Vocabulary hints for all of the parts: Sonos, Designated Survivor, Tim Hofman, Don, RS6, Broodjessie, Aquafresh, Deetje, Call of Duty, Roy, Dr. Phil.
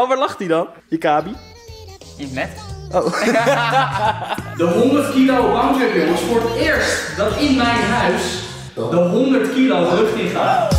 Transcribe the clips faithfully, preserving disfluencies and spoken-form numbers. Oh, waar lacht hij dan? Je kabi? In het bed. Oh. De honderd kilo bankdruk, jongens. Voor het eerst dat in mijn huis de honderd kilo de lucht in gaat.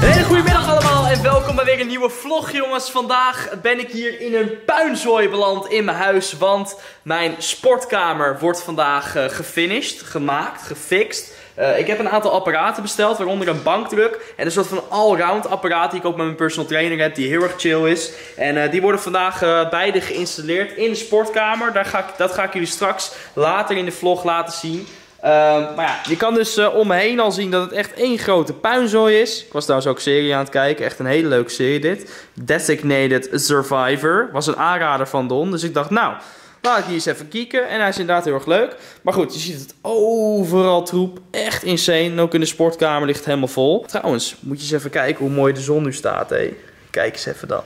Hele goedemiddag allemaal en welkom bij weer een nieuwe vlog, jongens. Vandaag ben ik hier in een puinzooi beland in mijn huis, want mijn sportkamer wordt vandaag uh, gefinished, gemaakt, gefixt. Uh, ik heb een aantal apparaten besteld, waaronder een bankdruk en een soort van allround apparaat die ik ook met mijn personal trainer heb, die heel erg chill is. En uh, die worden vandaag uh, beide geïnstalleerd in de sportkamer. Daar ga ik, dat ga ik jullie straks later in de vlog laten zien. Uh, maar ja, je kan dus uh, om me heen al zien dat het echt één grote puinzooi is. Ik was trouwens ook serie aan het kijken. Echt een hele leuke serie dit. Designated Survivor. Was een aanrader van Don. Dus ik dacht, nou, laat ik hier eens even kieken. En hij is inderdaad heel erg leuk. Maar goed, je ziet het overal troep. Echt insane. En ook in de sportkamer ligt het helemaal vol. Trouwens, moet je eens even kijken hoe mooi de zon nu staat. Hé. Kijk eens even dan.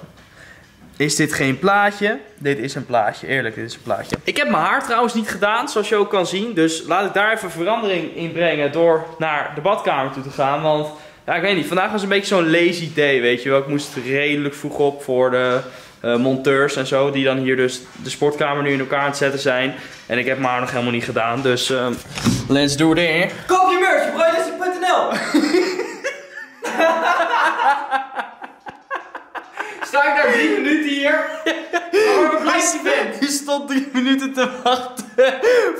Is dit geen plaatje? Dit is een plaatje. Eerlijk, dit is een plaatje. Ik heb mijn haar trouwens niet gedaan, zoals je ook kan zien. Dus laat ik daar even verandering in brengen door naar de badkamer toe te gaan. Want, ja, ik weet niet. Vandaag was een beetje zo'n lazy day, weet je wel. Ik moest redelijk vroeg op voor de uh, monteurs en zo. Die dan hier dus de sportkamer nu in elkaar aan het zetten zijn. En ik heb mijn haar nog helemaal niet gedaan. Dus, um, let's do it in. Koop je merch, broodjessie punt n l. Sta ik daar drie minuten hier? Waar blijft je? Je stond drie minuten te wachten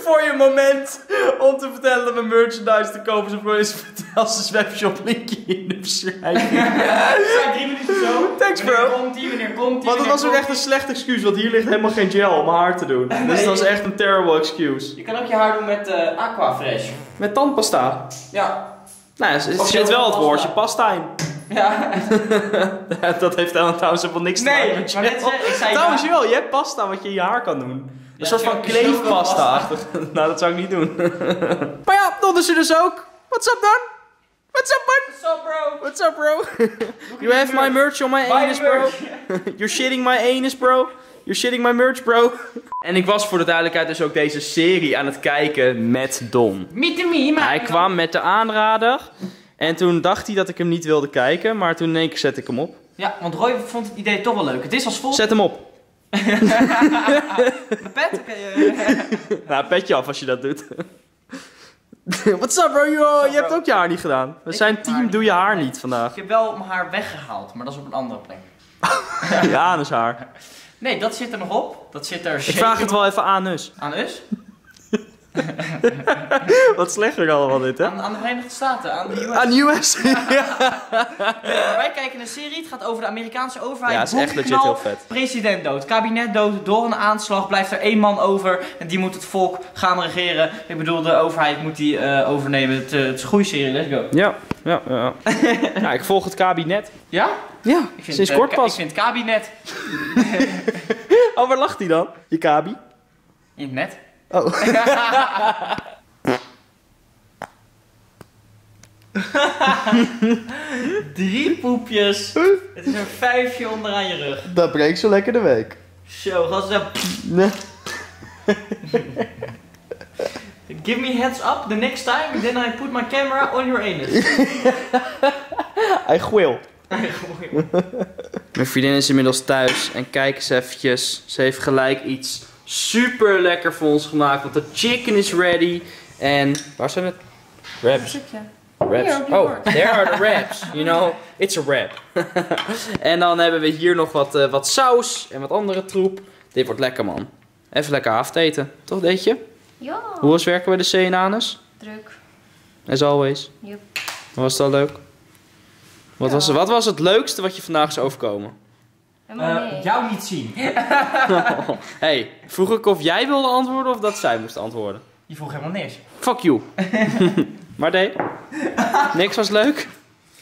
voor je moment om te vertellen dat we merchandise te kopen zijn voor je als een webshop linkje in de beschrijving. Ja, sta drie minuten zo. Thanks bro. Komt ie, wanneer komt ie? Want het was ook echt een slecht excuus, want hier ligt helemaal geen gel om haar te doen. Nee. Dus dat was echt een terrible excuse. Je kan ook je haar doen met uh, aquafresh. Met tandpasta. Ja. Nou, er zit wel het woordje pasta in. Ja. Dat heeft trouwens helemaal niks te maken met je. Nee, trouwens wel, je hebt pasta wat je in je haar kan doen. Een soort van kleefpasta-achtig. Nou, dat zou ik niet doen. Maar ja, Don is er dus ook. What's up, Don? What's up, man? What's up, bro? What's up, bro? You have my merch on my anus, bro. You're shitting my anus, bro. You're shitting my merch, bro. En ik was voor de duidelijkheid dus ook deze serie aan het kijken met Don. Hij kwam met de aanrader. En toen dacht hij dat ik hem niet wilde kijken, maar toen in één keer zette ik hem op. Ja, want Roy vond het idee toch wel leuk. Het is als volgt. Zet hem op. Mijn pet? Nou, petje af als je dat doet. What's up bro, yo? Je hebt ook je haar niet gedaan. We zijn team, doe je haar niet vandaag. Ik heb wel mijn haar weggehaald, maar dat is op een andere plek. Je anus haar. Nee, dat zit er nog op. Dat zit er. Ik vraag het wel even aan Us. Aan Us? Wat slechter allemaal dit, hè? Aan, aan de Verenigde Staten, aan de U S. Aan de U S? Ja. Ja, wij kijken een serie, het gaat over de Amerikaanse overheid. Ja, het is echt legit heel vet. President dood, kabinet dood, door een aanslag blijft er één man over. En die moet het volk gaan regeren. Ik bedoel, de overheid moet die uh, overnemen. Het, uh, het is een goede serie, let's go. Ja, ja, ja. Ja, ik volg het kabinet. Ja? Ja, ik vind, sinds uh, kort pas. Ik vind het kabinet. Oh, waar lacht hij dan? Je kabi? In het net. Oh. Drie poepjes. Het is een vijfje onderaan je rug. Dat breekt zo lekker de week. Zo, gast. Dan... Nee. Give me heads up the next time, then I put my camera on your anus. I will. Mijn vriendin is inmiddels thuis en kijk eens eventjes. Ze heeft gelijk iets super lekker voor ons gemaakt, want de chicken is ready. En waar zijn het? Wraps. Wraps. Oh, there are the wraps. You know, it's a wrap. En dan hebben we hier nog wat, uh, wat saus en wat andere troep. Dit wordt lekker, man. Even lekker afteten, toch, Deetje? Ja. Hoe was werken bij de C en A's? Druk. As always. Yep. Was dat leuk? Wat, ja. was, wat was het leukste wat je vandaag is overkomen? Uh, jou niet zien. Oh, hey, vroeg ik of jij wilde antwoorden of dat zij moest antwoorden? Je vroeg helemaal niks. Fuck you. Maar nee, niks was leuk?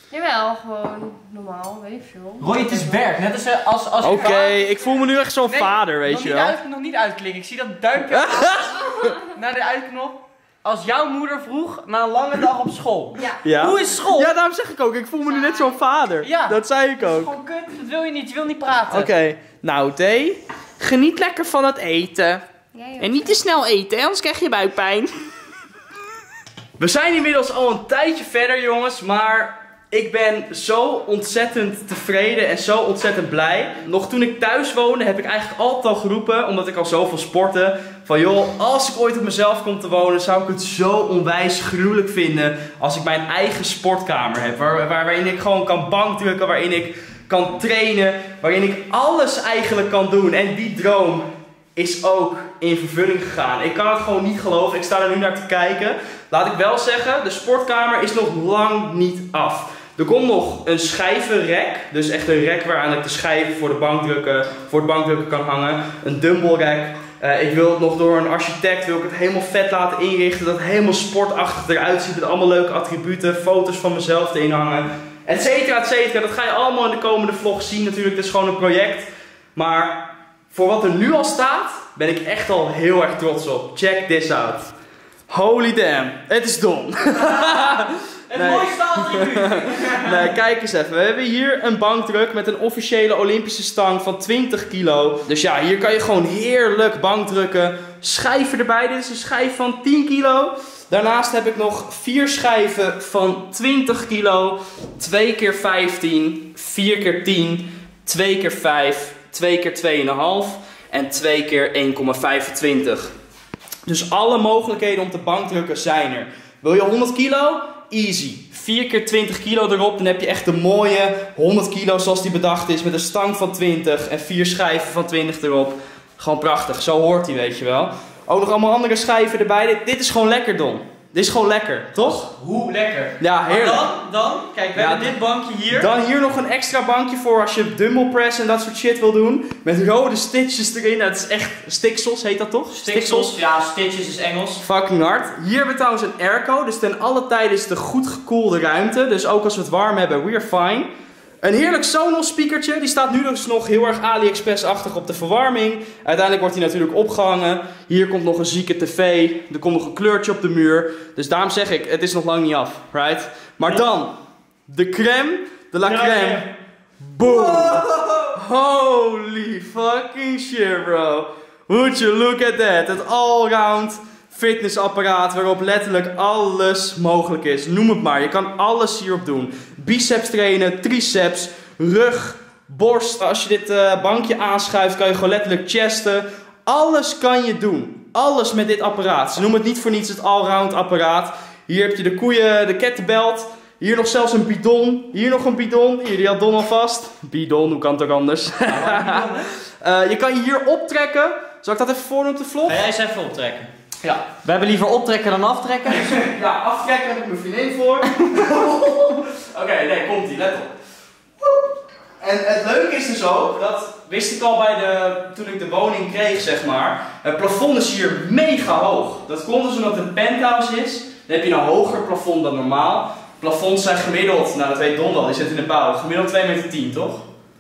Jawel, gewoon normaal, weet je veel. Roy, het is werk, net als als, als Oké, okay, ik voel me nu echt zo'n nee, vader, weet je wel. Ik kan nog niet uitklikken, ik zie dat duimpje naar de uitknop. Als jouw moeder vroeg na een lange dag op school. Ja. Ja. Hoe is school? Ja, daarom zeg ik ook. Ik voel me nu net zo'n vader. Ja. Dat zei ik ook. Dat is gewoon kut. Dat wil je niet. Je wil niet praten. Oké. Okay. Nou, Dee. Geniet lekker van het eten. Ja, en niet te snel eten, anders krijg je buikpijn. We zijn inmiddels al een tijdje verder, jongens, maar ik ben zo ontzettend tevreden en zo ontzettend blij. Nog toen ik thuis woonde heb ik eigenlijk altijd al geroepen, omdat ik al zoveel sportte, van joh, als ik ooit op mezelf kom te wonen, zou ik het zo onwijs gruwelijk vinden als ik mijn eigen sportkamer heb. Waar, waar, waarin ik gewoon kan bankdrukken, waarin ik kan trainen, waarin ik alles eigenlijk kan doen. En die droom is ook in vervulling gegaan. Ik kan het gewoon niet geloven. Ik sta er nu naar te kijken. Laat ik wel zeggen, de sportkamer is nog lang niet af. Er komt nog een schijvenrek, dus echt een rek waaraan ik de schijven voor, de bankdrukken, voor het bankdrukken kan hangen. Een dumbbellrek. Uh, ik wil het nog door een architect, wil ik het helemaal vet laten inrichten, dat het helemaal sportachtig eruit ziet, met allemaal leuke attributen, foto's van mezelf erin hangen, etcetera, etcetera. Dat ga je allemaal in de komende vlog zien natuurlijk, het is gewoon een project. Maar voor wat er nu al staat, ben ik echt al heel erg trots op. Check this out. Holy damn, het is Don. Een nee. mooi staaltruc. Nee, kijk eens even. We hebben hier een bankdruk met een officiële Olympische stang van twintig kilo. Dus ja, hier kan je gewoon heerlijk bankdrukken. Schijven erbij. Dit is een schijf van tien kilo. Daarnaast heb ik nog vier schijven van twintig kilo. twee keer vijftien. vier keer tien. twee keer vijf. twee keer twee komma vijf. En twee keer één komma vijfentwintig. Dus alle mogelijkheden om te bankdrukken zijn er. Wil je honderd kilo? Easy. vier keer twintig kilo erop. Dan heb je echt de mooie honderd kilo zoals die bedacht is. Met een stang van twintig en vier schijven van twintig erop. Gewoon prachtig. Zo hoort die, weet je wel. Ook nog allemaal andere schijven erbij. Dit, dit is gewoon lekker, Don. Dit is gewoon lekker, toch? Hoe lekker. Ja, heerlijk. Maar dan, dan, kijk, we ja, hebben dit bankje hier. Dan hier nog een extra bankje voor als je dumbbell press en dat soort shit wil doen. Met rode stitches erin. Dat is echt, stiksels heet dat toch? Stiksels, stiksels. Ja, stitches is Engels. Fucking hard. Hier hebben we trouwens een airco. Dus ten alle tijde is het een goed gekoelde ruimte. Dus ook als we het warm hebben, we're fine. Een heerlijk Sonos speakertje, die staat nu dus nog heel erg AliExpress-achtig op de verwarming. Uiteindelijk wordt hij natuurlijk opgehangen. Hier komt nog een zieke tv, er komt nog een kleurtje op de muur. Dus daarom zeg ik, het is nog lang niet af, right? Maar dan, de crème de la crème. Boom! Holy fucking shit, bro. Would you look at that? Het all-round fitnessapparaat waarop letterlijk alles mogelijk is. Noem het maar, je kan alles hierop doen. Biceps trainen, triceps, rug, borst. Als je dit uh, bankje aanschuift kan je gewoon letterlijk chesten. Alles kan je doen. Alles met dit apparaat. Ze noemen het niet voor niets het allround apparaat. Hier heb je de koeien, de kettlebelt. Hier nog zelfs een bidon. Hier nog een bidon. Hier, die had Don alvast. Bidon, hoe kan het ook anders? uh, je kan je hier optrekken. Zal ik dat even voordoen op de vlog? Ga jij eens even optrekken. Ja. We hebben liever optrekken dan aftrekken. Ja, aftrekken heb ik mijn vriendin voor. Oké, okay, nee, komt ie, let op. En het leuke is dus ook, dat wist ik al bij de, toen ik de woning kreeg, zeg maar. Het plafond is hier mega hoog. Dat komt dus omdat het een penthouse is. Dan heb je een hoger plafond dan normaal. Plafonds zijn gemiddeld, nou dat weet Don al, die zit in de bouw, gemiddeld twee meter tien, toch?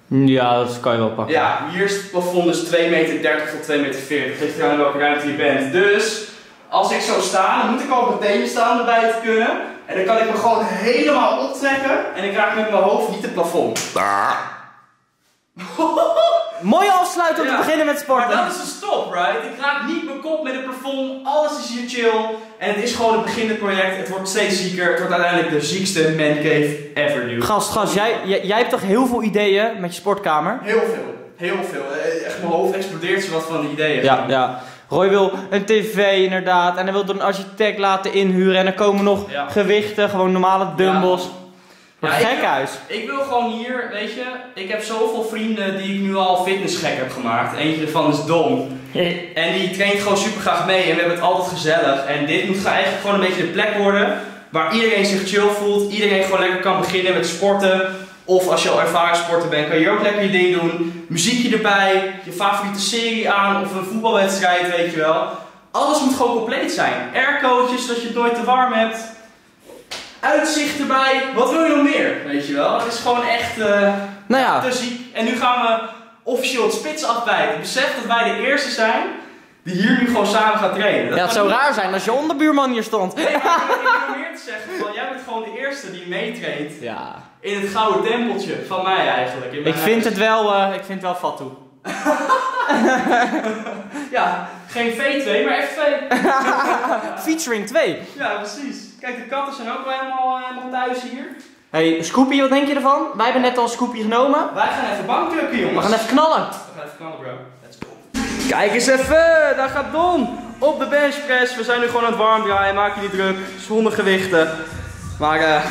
Ja, dat kan je wel pakken. Ja, hier is het plafond dus twee meter dertig tot twee meter veertig. Ligt eraan in welke ruimte je bent. Dus als ik zo sta, dan moet ik ook meteen staan erbij te kunnen. En dan kan ik me gewoon helemaal optrekken. En ik raak met mijn hoofd niet het plafond. Mooie afsluiting om ja. te beginnen met sporten. Maar dat is een stop, right? Ik raak niet mijn kop met het plafond. Alles is hier chill. En het is gewoon een beginnend project. Het wordt steeds zieker. Het wordt uiteindelijk de ziekste mancave ever nu. Gast, gast, jij, jij, jij hebt toch heel veel ideeën met je sportkamer? Heel veel. Heel veel. Echt, mijn hoofd explodeert zo wat van de ideeën. Ja, ja. Roy wil een tv inderdaad. En hij wil er een architect laten inhuren. En er komen nog ja. gewichten, gewoon normale dumbbells. Ja. Ja, gek huis. Ik, ik wil gewoon hier, weet je, ik heb zoveel vrienden die ik nu al fitnessgek heb gemaakt. Eentje ervan is Don. En die traint gewoon super graag mee en we hebben het altijd gezellig. En dit moet eigenlijk gewoon een beetje de plek worden waar iedereen zich chill voelt. Iedereen gewoon lekker kan beginnen met sporten. Of als je al ervaren sporter bent, kan je ook lekker je ding doen. Muziekje erbij, je favoriete serie aan of een voetbalwedstrijd, weet je wel. Alles moet gewoon compleet zijn. Aircootjes, dat je het nooit te warm hebt. Uitzicht erbij, wat wil je nog meer? Weet je wel, het is gewoon echt uh, nou ja. te ziek. En nu gaan we officieel het spits afbijten. Besef dat wij de eerste zijn die hier nu gewoon samen gaat trainen. Dat ja, het zou raar zijn als je onderbuurman hier stond. Nee, ik wil meer te zeggen, want jij bent gewoon de eerste die meetraint ja. in het gouden tempeltje van mij eigenlijk. Ik huis. vind het wel, uh, ik vind het wel fat toe. Ja, geen V twee, maar F twee. Featuring twee. Ja, precies. Kijk, de katten zijn ook wel helemaal, helemaal thuis hier. Hey, Scoopy, wat denk je ervan? Wij hebben net al Scoopy genomen. Wij gaan even bankdrukken, jongens. We gaan even knallen. We gaan even knallen, bro. Let's go. Kijk eens even, daar gaat Don op de benchpress. We zijn nu gewoon aan het warm draaien. Maak jullie druk, zonder gewichten. Maar uh,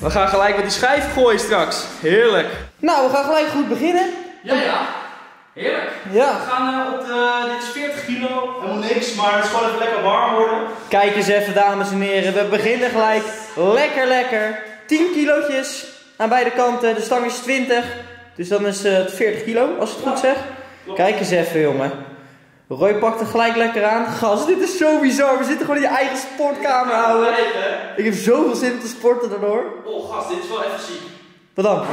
we gaan gelijk met die schijf gooien straks. Heerlijk. Nou, we gaan gelijk goed beginnen. Ja, ja. Heerlijk. Ja. We gaan uh, op de, dit is veertig kilo, helemaal niks, maar het is gewoon even lekker warm worden. Kijk eens even, dames en heren. We beginnen gelijk lekker lekker. tien kilootjes aan beide kanten. De stang is twintig. Dus dan is het veertig kilo, als ik het goed zeg. Kijk eens even, jongen. Roy pakt er gelijk lekker aan. Gast, dit is zo bizar. We zitten gewoon in je eigen sportkamer, houden. Ik heb zoveel zin om te sporten daardoor. Oh, gast, dit is wel even ziek. Wat dan?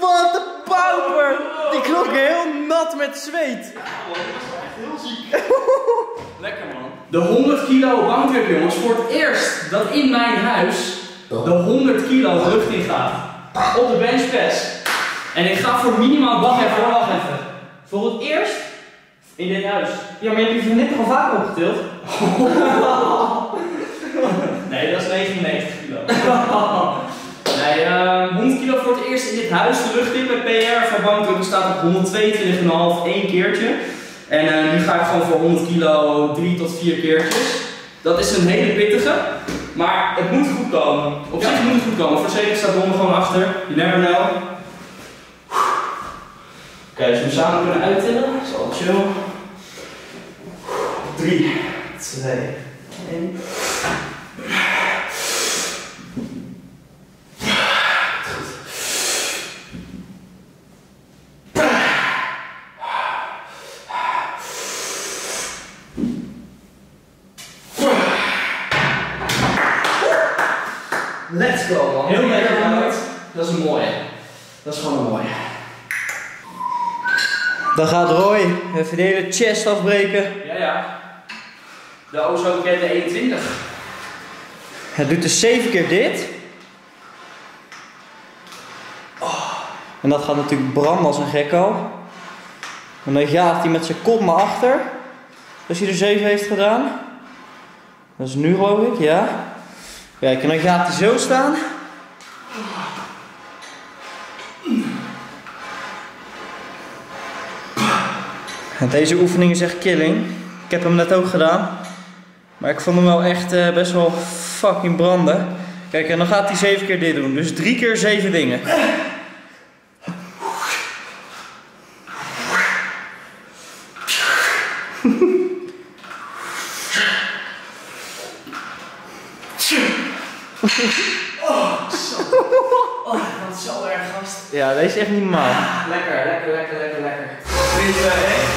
Wat een pauper! Die klonk heel nat met zweet. Ja, man, dat is echt heel ziek. Lekker, man. De honderd kilo bankdruk, jongens, voor het eerst dat in mijn huis de honderd kilo de lucht in gaat. Op de benchpress. En ik ga voor minimaal, wacht even, wacht even. Voor het eerst in dit huis. Ja, maar je hebt je net al vaak opgetild. Nee, dat is negenennegentig kilo. Nee, uh, honderd kilo voor het eerst in dit huis. De lucht in met P R van bankdrukken staat op honderdtweeëntwintig komma vijf, één keertje. En uh, nu ga ik gewoon voor honderd kilo drie tot vier keertjes. Dat is een hele pittige. Maar het moet goed komen. Op zich moet het goed komen. Voor zeker staat Don gewoon achter. You never know. Oké, als we hem samen kunnen uittillen. Is al chill. drie, twee, één. Let's go, man. Heel lekker, dat is een mooie. Dat is gewoon een mooie. Dan gaat Roy even de hele chest afbreken. Ja, ja. De Ozo kent de eenentwintig. Hij doet dus zeven keer dit. Oh. En dat gaat natuurlijk branden als een gekko. En dan jaagt hij met zijn kop naar achter. Als hij er zeven heeft gedaan. Dat is nu, geloof ik, ja. Kijk, en dan gaat hij zo staan. En deze oefening is echt killing. Ik heb hem net ook gedaan. Maar ik vond hem wel echt uh, best wel fucking branden. Kijk, en dan gaat hij zeven keer dit doen. Dus drie keer zeven dingen. Oh, zo. Oh, dat is zo erg, gast. Ja, deze is echt niet normaal. Lekker, lekker, lekker, lekker, lekker. drie, twee, één.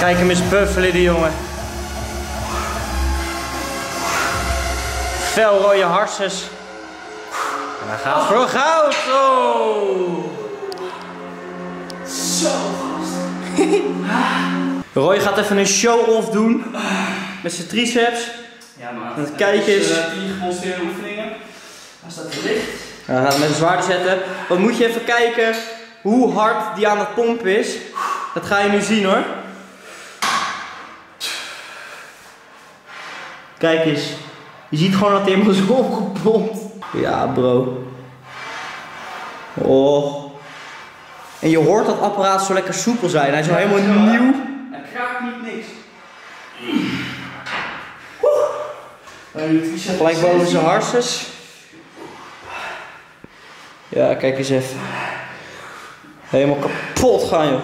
Kijk hem eens buffelen, die jongen. Fel rode harses. En hij gaat voor goud. Oh. Zo gast. Roy gaat even een show-off doen. Met zijn triceps. Ja, maar. En kijk eens. Uh, tien gemonstreerde oefeningen. Hij staat verlicht. En hij gaat met een zwaarder zetten. Want moet je even kijken hoe hard die aan het pompen is. Dat ga je nu zien, hoor. Kijk eens, je ziet gewoon dat hij helemaal zo opgepompt. Ja, bro. Oh. En je hoort dat apparaat zo lekker soepel zijn. Hij is wel helemaal ja, nieuw. Hij kraakt niet niks. Woe. Gelijk boven zijn harses. Ja, kijk eens even. Helemaal kapot gaan, joh.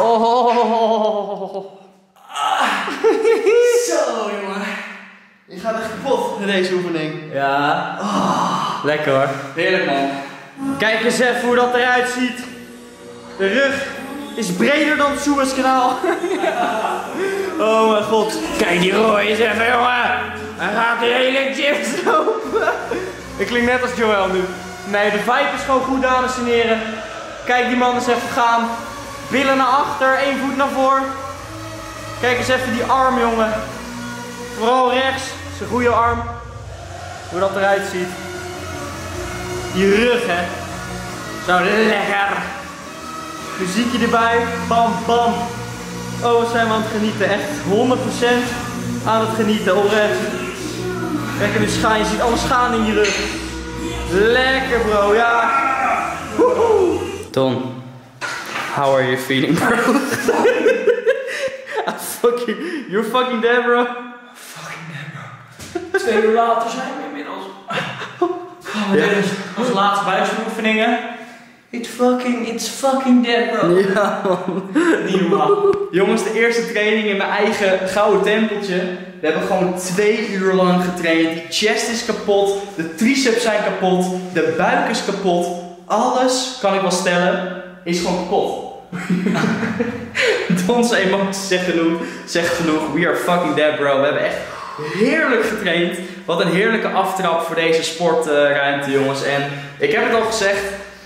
Oh. Ah. Zo, jongen. Je gaat echt kapot met deze oefening. Ja. Oh. Lekker hoor. Heerlijk man. Kijk eens even hoe dat eruit ziet. De rug is breder dan het Suezkanaal. Oh mijn god. Kijk die Roy eens even jongen. Hij gaat de hele gym lopen. Ik klink net als Joel nu. Nee, de vibe is gewoon goed dames en heren. Kijk die man eens even gaan. Billen naar achter, één voet naar voren. Kijk eens even die arm jongen. Vooral rechts, zijn goede arm. Hoe dat eruit ziet. Die rug hè. Zo lekker. Muziekje erbij, bam bam. Oh wat zijn we aan het genieten, echt honderd procent aan het genieten, oprecht. Lekker nu schijn, je ziet alles gaan in je rug. Lekker bro, ja. Woehoe. Don, how are you feeling bro? I'm fucking, you're fucking dead bro. Fucking dead bro. Twee uur later zijn we inmiddels. Oh, dit is onze laatste buikspieroefeningen. It's fucking, it's fucking dead bro. Ja man. Niet man. Jongens, de eerste training in mijn eigen gouden tempeltje. We hebben gewoon twee uur lang getraind. De chest is kapot, de triceps zijn kapot, de buik is kapot. Alles, kan ik wel stellen, is gewoon kapot. Don's emoties zegt genoeg, zegt genoeg. We are fucking dead bro. We hebben echt heerlijk getraind. Wat een heerlijke aftrap voor deze sportruimte jongens. En ik heb het al gezegd.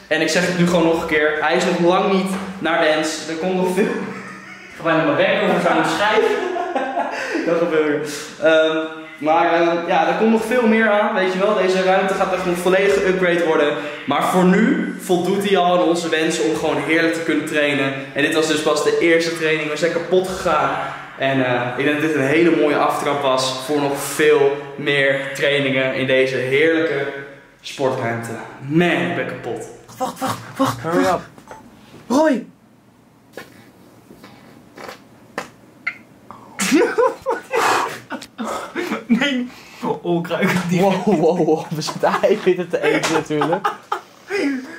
En ik zeg het nu gewoon nog een keer. Hij is nog lang niet naar de ends. Er komt nog veel. Ik ga bijna mijn bek over gaan schrijven. Dat gebeurt. Um, maar um, ja, er komt nog veel meer aan. Weet je wel, deze ruimte gaat echt een volledige upgrade worden. Maar voor nu voldoet hij al aan onze wensen om gewoon heerlijk te kunnen trainen. En dit was dus pas de eerste training. We zijn kapot gegaan. En uh, ik denk dat dit een hele mooie aftrap was voor nog veel meer trainingen in deze heerlijke sportruimte. Man, ik ben kapot. Wacht, wacht, wacht. Hurry up. Roy! Nee. Oh, kruiken die. Wow, wow, wow. We zitten eieren te eten natuurlijk.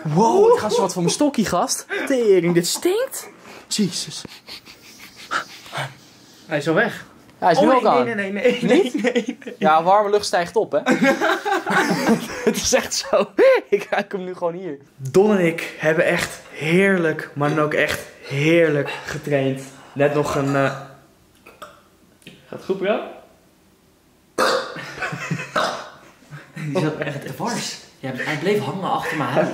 Wow, het gaat zo wat van mijn stokkie, gast. Tering, dit stinkt. Jezus. Hij is al weg. Ja, hij is oh, nu nee, ook aan. Nee, nee, nee, nee, nee, nee, nee. Ja, warme lucht stijgt op, hè. Het is echt zo. Ik ruik hem nu gewoon hier. Don en ik hebben echt heerlijk, maar dan ook echt heerlijk getraind. Net nog een... Uh... Gaat het goed, bro? Die zat echt dwars. Hij bleef hangen achter mijn huid.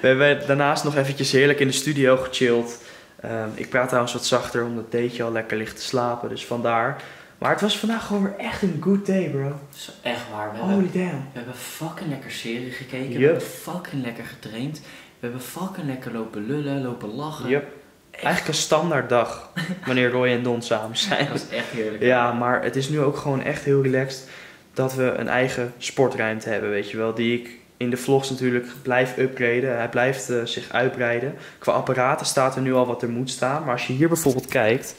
We hebben daarnaast nog eventjes heerlijk in de studio gechilled. Um, ik praat trouwens wat zachter omdat Deetje al lekker ligt te slapen, dus vandaar. Maar het was vandaag gewoon weer echt een good day bro. Dat is echt waar. We Holy hebben, damn. We hebben fucking lekker serie gekeken, yep. We hebben fucking lekker getraind. We hebben fucking lekker lopen lullen, lopen lachen. Yep. Eigenlijk een standaard dag wanneer Roy en Don samen zijn. Dat is echt heerlijk. Ja, maar het is nu ook gewoon echt heel relaxed dat we een eigen sportruimte hebben, weet je wel. Die ik in de vlogs natuurlijk blijf upgraden. Hij blijft uh, zich uitbreiden. Qua apparaten staat er nu al wat er moet staan. Maar als je hier bijvoorbeeld kijkt,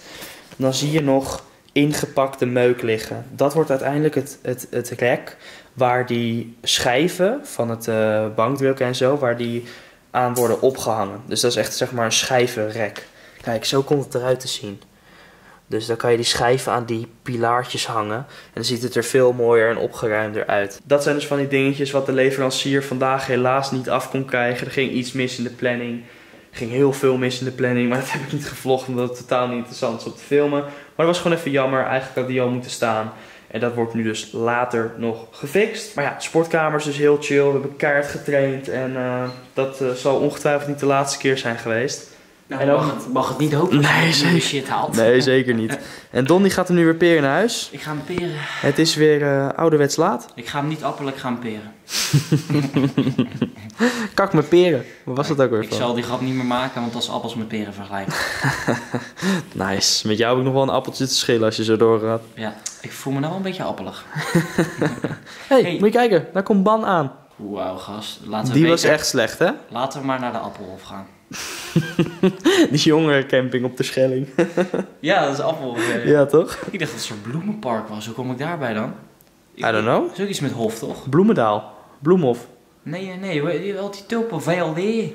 dan zie je nog ingepakte meuk liggen. Dat wordt uiteindelijk het, het, het rek waar die schijven van het uh, bankdrukken en zo, waar die aan worden opgehangen. Dus dat is echt zeg maar een schijvenrek. Kijk, zo komt het eruit te zien. Dus dan kan je die schijven aan die pilaartjes hangen. En dan ziet het er veel mooier en opgeruimder uit. Dat zijn dus van die dingetjes wat de leverancier vandaag helaas niet af kon krijgen. Er ging iets mis in de planning. Er ging heel veel mis in de planning. Maar dat heb ik niet gevlogd omdat het totaal niet interessant is om te filmen. Maar dat was gewoon even jammer. Eigenlijk had die al moeten staan. En dat wordt nu dus later nog gefixt. Maar ja, de sportkamer is dus heel chill. We hebben keihard getraind. En uh, dat uh, zal ongetwijfeld niet de laatste keer zijn geweest. Nou, en dan mag, mag het niet hopen dat nee, je shit haalt. Nee, zeker niet. En Don die gaat hem nu weer peren naar huis. Ik ga hem peren. Het is weer uh, ouderwets laat. Ik ga hem niet appelen, ik ga hem peren. Kak met peren. Wat was dat ook weer? Ik van? zal die grap niet meer maken, want dat is appels met peren vergelijken. Nice. Met jou heb ik nog wel een appeltje te schillen als je zo doorgaat. Ja, ik voel me nou wel een beetje appelig. hey, hey, moet je kijken. Daar komt Ban aan. Wauw, gast. Laten we die beter... was echt slecht, hè? Laten we maar naar de Appelhof gaan. Die jongerencamping op de Schelling. Ja, dat is Appel. Eh. Ja, toch? Ik dacht dat het een bloemenpark was. Hoe kom ik daarbij dan? Ik I don't know. Dat is ook iets met hof, toch? Bloemendaal. Bloemhof. Nee, nee. Je had die tulpen. V L D.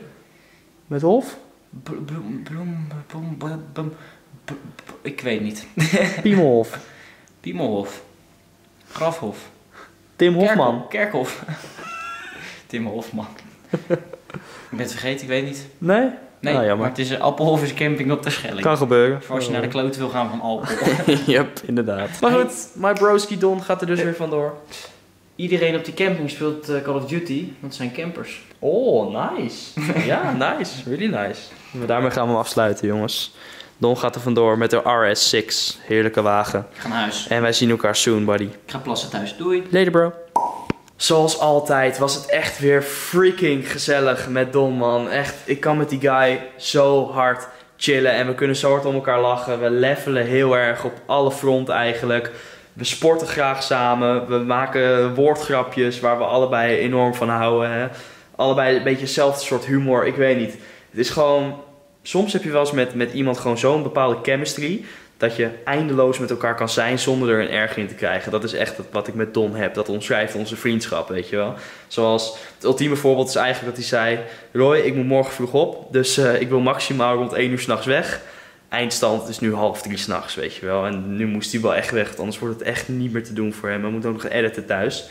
Met hof? Bloem, bloem, bloem, bloem, bloem, bloem, bloem. Ik weet niet. Piemelhof. Piemelhof. Grafhof. Tim Hofman. Kerkhof. Tim Hofman. Ik ben het vergeten, ik weet niet. Nee? Nee, nou, maar het is een Appelhofers camping op de Schelling. Kan gebeuren. Voor als je naar de kloot wil gaan van Alphen. Yep, inderdaad. Maar goed, my broski Don gaat er dus weer vandoor. Iedereen op die camping speelt Call of Duty, want het zijn campers. Oh, nice. Ja, nice. Really nice. Maar daarmee gaan we hem afsluiten, jongens. Don gaat er vandoor met de R S zes. Heerlijke wagen. Ik ga naar huis. En wij zien elkaar soon, buddy. Ik ga plassen thuis. Doei. Later, bro. Zoals altijd was het echt weer freaking gezellig met Don, man. Echt, ik kan met die guy zo hard chillen. En we kunnen zo hard om elkaar lachen. We levelen heel erg op alle fronten eigenlijk. We sporten graag samen. We maken woordgrapjes waar we allebei enorm van houden. Hè? Allebei een beetje hetzelfde soort humor. Ik weet niet. Het is gewoon... Soms heb je wel eens met, met iemand gewoon zo'n bepaalde chemistry... dat je eindeloos met elkaar kan zijn zonder er een erg in te krijgen. Dat is echt wat ik met Don heb. Dat omschrijft onze vriendschap, weet je wel. Zoals het ultieme voorbeeld is eigenlijk dat hij zei... Roy, ik moet morgen vroeg op, dus uh, ik wil maximaal rond één uur s'nachts weg. Eindstand is nu half drie s'nachts, weet je wel. En nu moest hij wel echt weg, anders wordt het echt niet meer te doen voor hem. Hij moet ook nog editen thuis.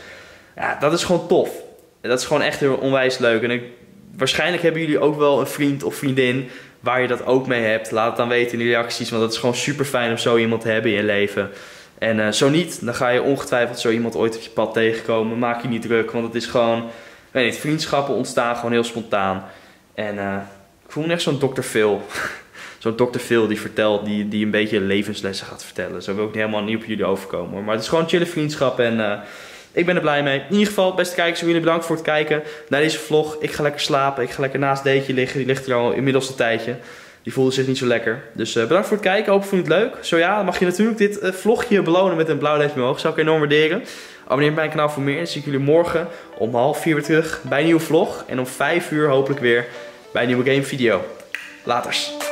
Ja, dat is gewoon tof. Dat is gewoon echt heel onwijs leuk. En ik, waarschijnlijk hebben jullie ook wel een vriend of vriendin... waar je dat ook mee hebt. Laat het dan weten in de reacties. Want het is gewoon super fijn om zo iemand te hebben in je leven. En uh, zo niet, dan ga je ongetwijfeld zo iemand ooit op je pad tegenkomen. Maak je niet druk. Want het is gewoon... weet niet, vriendschappen ontstaan gewoon heel spontaan. En uh, ik voel me echt zo'n dokter Phil. Zo'n dokter Phil die vertelt, die, die een beetje levenslessen gaat vertellen. Zo wil ik niet helemaal niet op jullie overkomen. Hoor. Maar het is gewoon een chille vriendschap. En uh, ik ben er blij mee. In ieder geval, beste kijkers, jullie bedankt voor het kijken naar deze vlog. Ik ga lekker slapen. Ik ga lekker naast Deetje liggen. Die ligt er al inmiddels een tijdje. Die voelde zich niet zo lekker. Dus uh, bedankt voor het kijken. Hoop je vond het leuk. Zo ja, dan mag je natuurlijk dit uh, vlogje belonen met een blauw duimpje omhoog. Zou ik enorm waarderen. Abonneer op mijn kanaal voor meer. Dan zie ik jullie morgen om half vier weer terug bij een nieuwe vlog. En om vijf uur hopelijk weer bij een nieuwe game video. Laters.